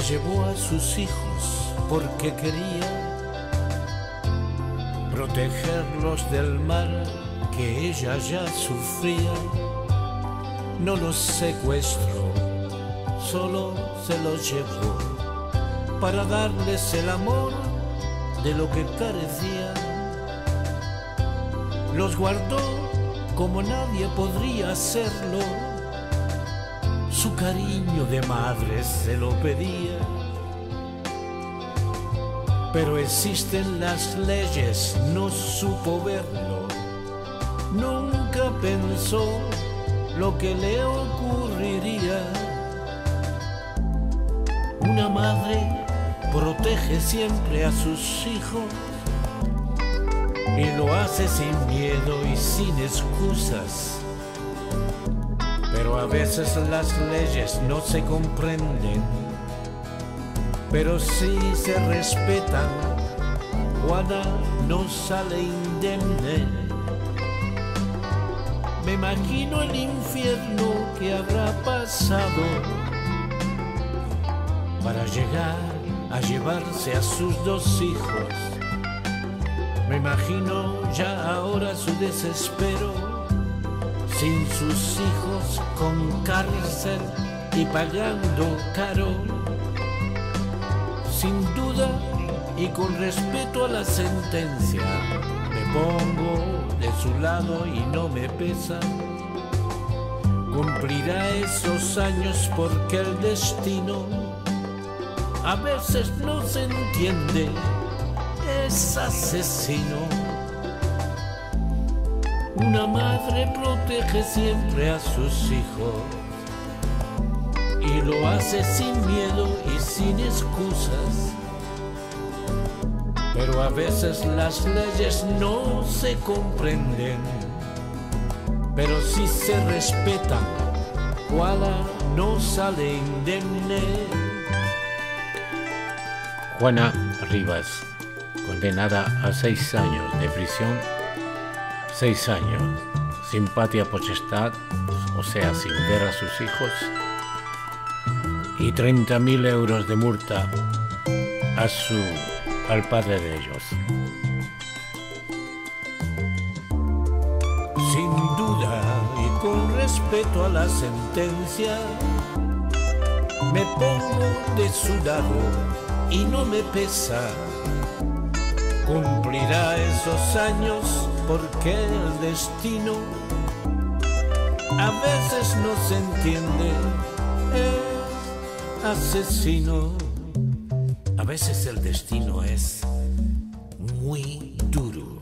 se llevó a sus hijos porque quería protegerlos del mal que ella ya sufría. No los secuestró, solo se los llevó para darles el amor de lo que carecían. Los guardó como nadie podría hacerlo. Su cariño de madre se lo pedía. Pero existen las leyes, no supo verlo. Nunca pensó lo que le ocurriría. Una madre protege siempre a sus hijos y lo hace sin miedo y sin excusas. Pero a veces las leyes no se comprenden, pero sí se respetan. Juana no sale indemne. Me imagino el infierno que habrá pasado para llegar a llevarse a sus dos hijos. Me imagino ya ahora su desespero. Sin sus hijos, con cárcel y pagando caro. Sin duda y con respeto a la sentencia, me pongo de su lado y no me pesa. Cumplirá esos años porque el destino a veces no se entiende, es asesino. Una madre protege siempre a sus hijos y lo hace sin miedo y sin excusas. Pero a veces las leyes no se comprenden, pero sí se respetan. Juana no sale indemne. Juana Rivas, condenada a 6 años de prisión, 6 años, sin patria potestad, o sea, sin ver a sus hijos, y 30.000 euros de multa al padre de ellos. Sin duda y con respeto a la sentencia, me pongo de su lado y no me pesa. Cumplirá esos años porque el destino a veces no se entiende, es asesino. A veces el destino es muy duro.